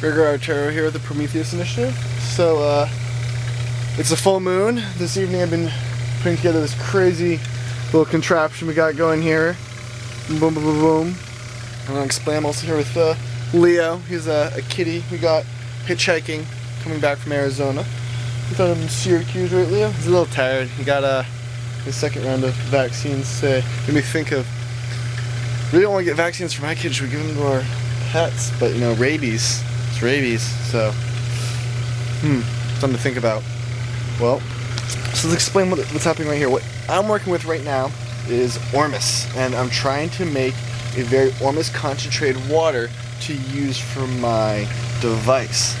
Gregor Artero here with the Prometheus Initiative. So, it's a full moon. This evening I've been putting together this crazy little contraption we got going here. Boom, boom, boom, boom. I'm going to explain. I'm also here with Leo. He's a kitty we got hitchhiking, coming back from Arizona. We found him in Syracuse, right, Leo? He's a little tired. He got his second round of vaccines today. Made me think of, really don't want to get vaccines for my kids. Should we give them to our pets? But, you know, rabies. It's rabies, so, something to think about. Well, so let's explain what's happening right here. What I'm working with right now is Ormus, and I'm trying to make a very Ormus concentrated water to use for my device.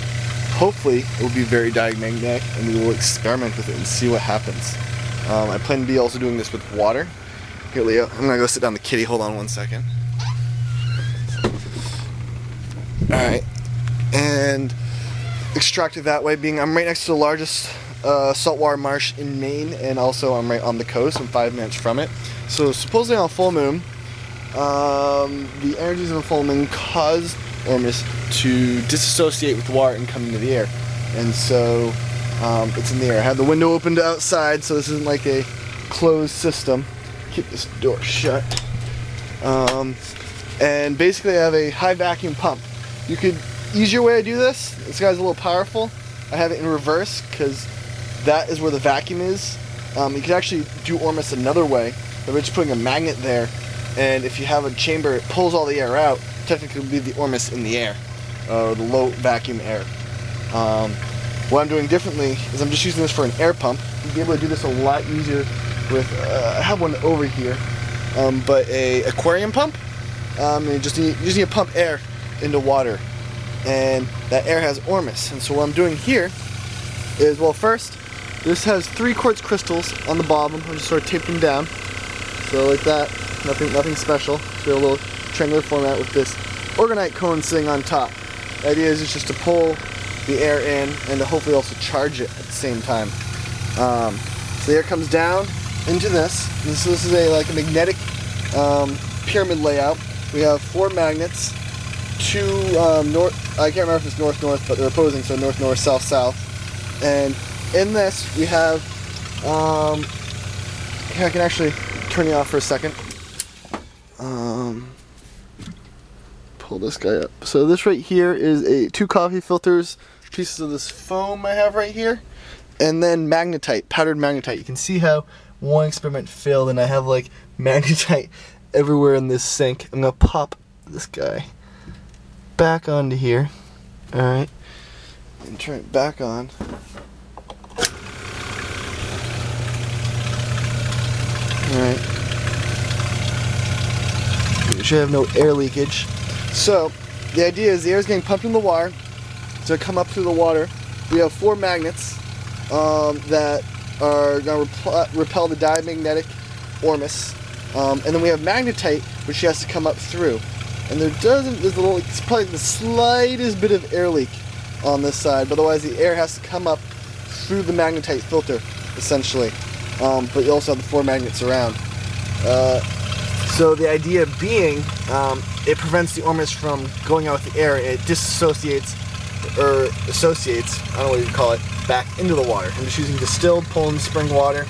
Hopefully, it will be very diamagnetic, and we will experiment with it and see what happens. I plan to be also doing this with water. Here, Leo, I'm gonna go sit down the kitty. Hold on one second. All right, and extract it that way. Being I'm right next to the largest saltwater marsh in Maine, and also I'm right on the coast. I'm 5 minutes from it. So supposedly on a full moon, the energies of a full moon cause Ormus to disassociate with the water and come into the air, and so it's in the air. I have the window open to outside, so this isn't like a closed system. Keep this door shut. And basically I have a high vacuum pump. You could, easier way to do this, this guy's a little powerful, I have it in reverse because that is where the vacuum is. You could actually do Ormus another way, by just putting a magnet there, and if you have a chamber it pulls all the air out, technically it would be the Ormus in the air, or the low vacuum air. What I'm doing differently is I'm just using this for an air pump. You'd be able to do this a lot easier with, I have one over here, but a aquarium pump, you just need to pump air into water, and that air has Ormus. And so what I'm doing here is, well, first, this has 3 quartz crystals on the bottom. I'm just sort of taping them down, so like that, nothing special. So a little triangular format with this organite cone sitting on top. The idea is it's just to pull the air in and to hopefully also charge it at the same time. So the air comes down into this. This is like a magnetic pyramid layout. We have 4 magnets, 2 north, I can't remember if it's north-north, but they're opposing, so north-north, south-south. And in this, we have, I can actually turn it off for a second. Pull this guy up. So this right here is 2 coffee filters, pieces of this foam I have right here, and then magnetite, powdered magnetite. You can see how one experiment failed, and I have like magnetite everywhere in this sink. I'm gonna pop this guy back onto here, all right, and turn it back on. All right, we should have no air leakage. So the idea is the air is getting pumped in the wire to come up through the water. We have 4 magnets that are going to repel the diamagnetic Ormus, and then we have magnetite, which has to come up through. And there's a little, it's probably the slightest bit of air leak on this side, but otherwise the air has to come up through the magnetite filter, essentially. But you also have the 4 magnets around. So the idea being, it prevents the Ormus from going out with the air. It disassociates, or associates, I don't know what you call it, back into the water. I'm just using distilled Poland Spring water,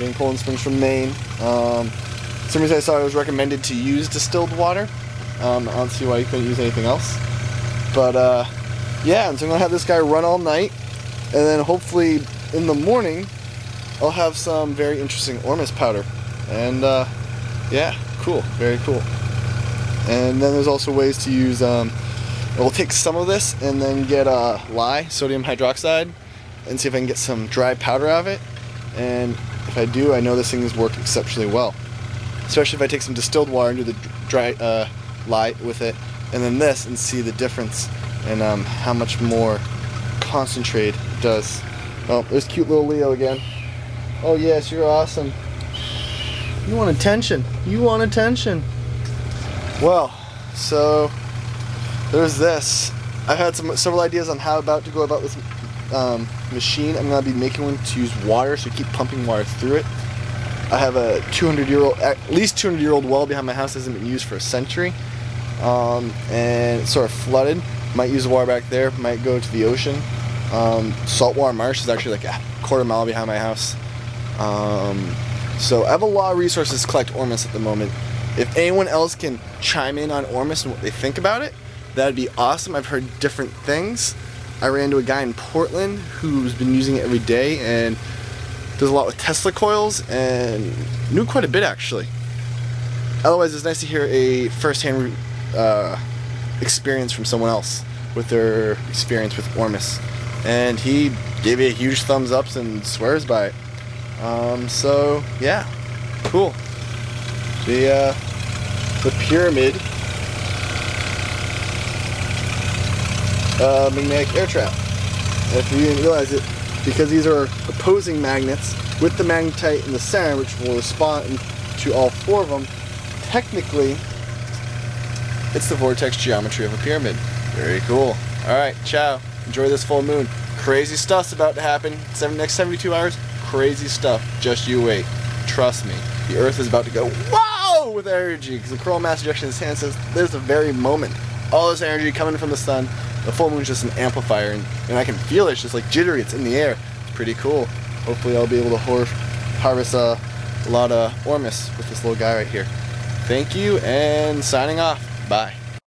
being Poland Springs from Maine. Some reason I saw it was recommended to use distilled water. I don't see why you couldn't use anything else. But yeah, and so I'm gonna have this guy run all night, and then hopefully in the morning I'll have some very interesting Ormus powder. And yeah, cool, very cool. And then there's also ways to use, we'll take some of this and then get lye, sodium hydroxide, and see if I can get some dry powder out of it. And if I do, I know this thing's worked exceptionally well. Especially if I take some distilled water and do the dry lye with it, and then this, and see the difference, and how much more concentrate it does. Oh, there's cute little Leo again. Oh yes, you're awesome. You want attention. You want attention. Well, so there's this. I've had several ideas on how to go about this machine. I'm going to be making one to use water, so keep pumping water through it. I have a 200-year-old, at least 200-year-old well behind my house that hasn't been used for a century, and it's sort of flooded. Might use the water back there, might go to the ocean. Saltwater marsh is actually like a quarter mile behind my house. So I have a lot of resources to collect Ormus at the moment. If anyone else can chime in on Ormus and what they think about it, that'd be awesome. I've heard different things. I ran into a guy in Portland who's been using it every day and does a lot with Tesla coils and knew quite a bit actually. Otherwise, it's nice to hear a first-hand experience from someone else with their experience with Ormus. And he gave me a huge thumbs up and swears by it. So yeah, cool. The pyramid magnetic air trap. If you didn't realize it, because these are opposing magnets with the magnetite in the center, which will respond to all four of them, technically it's the vortex geometry of a pyramid. Very cool. Alright, ciao. Enjoy this full moon. Crazy stuff's about to happen. Next 72 hours, crazy stuff. Just you wait. Trust me. The Earth is about to go whoa with energy because the coronal mass ejection of sand says there's the very moment. All this energy coming from the sun. The full moon's just an amplifier, and I can feel it. It's just like jittery. It's in the air. It's pretty cool. Hopefully, I'll be able to harvest a lot of Ormus with this little guy right here. Thank you, and signing off. Bye.